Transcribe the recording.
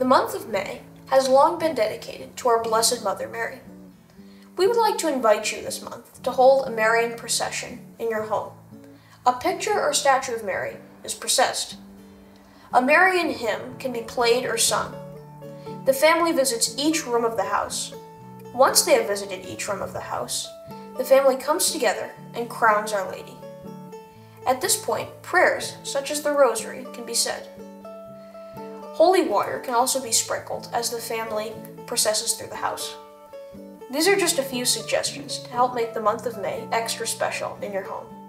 The month of May has long been dedicated to our Blessed Mother Mary. We would like to invite you this month to hold a Marian procession in your home. A picture or statue of Mary is processed. A Marian hymn can be played or sung. The family visits each room of the house. Once they have visited each room of the house, the family comes together and crowns Our Lady. At this point, prayers such as the Rosary can be said. Holy water can also be sprinkled as the family processes through the house. These are just a few suggestions to help make the month of May extra special in your home.